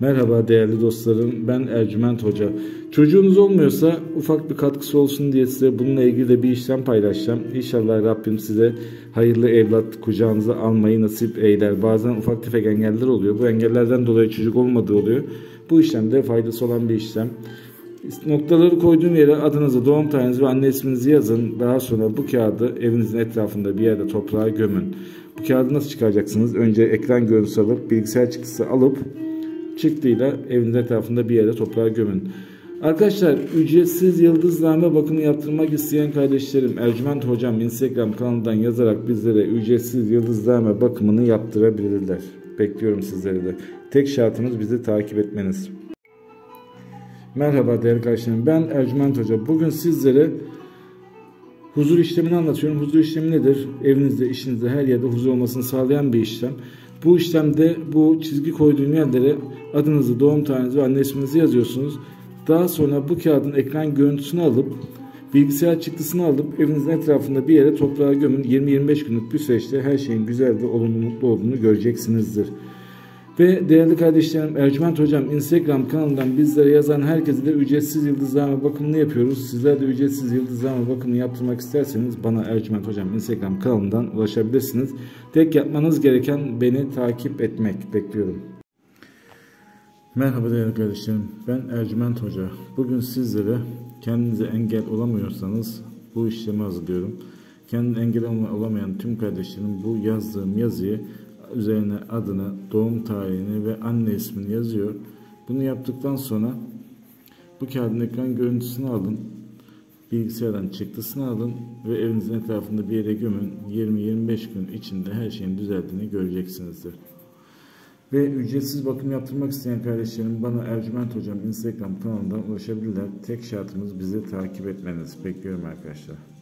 Merhaba değerli dostlarım, ben Ercüment Hoca. Çocuğunuz olmuyorsa ufak bir katkısı olsun diye size bununla ilgili de bir işlem paylaşacağım. İnşallah Rabbim size hayırlı evlat kucağınıza almayı nasip eyler. Bazen ufak tefek engeller oluyor. Bu engellerden dolayı çocuk olmadığı oluyor. Bu işlemde faydası olan bir işlem. Noktaları koyduğum yere adınızı, doğum tarihinizi ve anne isminizi yazın. Daha sonra bu kağıdı evinizin etrafında bir yerde toprağa gömün. Bu kağıdı nasıl çıkaracaksınız? Önce ekran görüntüsü alıp, bilgisayar çıktısı alıp çıktıyla evinizin etrafında bir yere toprağa gömün. Arkadaşlar, ücretsiz yıldızname bakımı yaptırmak isteyen kardeşlerim, Ercüment Hocam Instagram kanalından yazarak bizlere ücretsiz yıldızname bakımını yaptırabilirler. Bekliyorum sizleri de. Tek şartımız bizi takip etmeniz. Merhaba değerli kardeşlerim, ben Ercüment Hoca. Bugün sizlere huzur işlemini anlatıyorum. Huzur işlemi nedir? Evinizde, işinizde, her yerde huzur olmasını sağlayan bir işlem. Bu işlemde bu çizgi koyduğum yerlere adınızı, doğum tarihinizi ve anne isminizi yazıyorsunuz. Daha sonra bu kağıdın ekran görüntüsünü alıp, bilgisayar çıktısını alıp evinizin etrafında bir yere toprağa gömün. 20-25 günlük bir süreçte her şeyin güzel ve olumlu, mutlu olduğunu göreceksinizdir. Ve değerli kardeşlerim, Ercüment Hocam Instagram kanalından bizlere yazan herkese de ücretsiz yıldızname bakımını yapıyoruz. Sizler de ücretsiz yıldızname bakımını yaptırmak isterseniz bana Ercüment Hocam Instagram kanalından ulaşabilirsiniz. Tek yapmanız gereken beni takip etmek. Bekliyorum. Merhaba değerli kardeşlerim, ben Ercüment Hoca. Bugün sizlere kendinize engel olamıyorsanız bu işlemi hazırlıyorum. Kendine engel olamayan tüm kardeşlerim bu yazdığım yazıyı üzerine adını, doğum tarihini ve anne ismini yazıyor. Bunu yaptıktan sonra bu kağıdın ekran görüntüsünü alın, bilgisayardan çıktısını alın ve evinizin etrafında bir yere gömün. 20-25 gün içinde her şeyin düzeldiğini göreceksinizdir. Ve ücretsiz bakım yaptırmak isteyen kardeşlerim bana Ercüment Hocam Instagram kanalından ulaşabilirler. Tek şartımız bizi takip etmeniz. Bekliyorum arkadaşlar.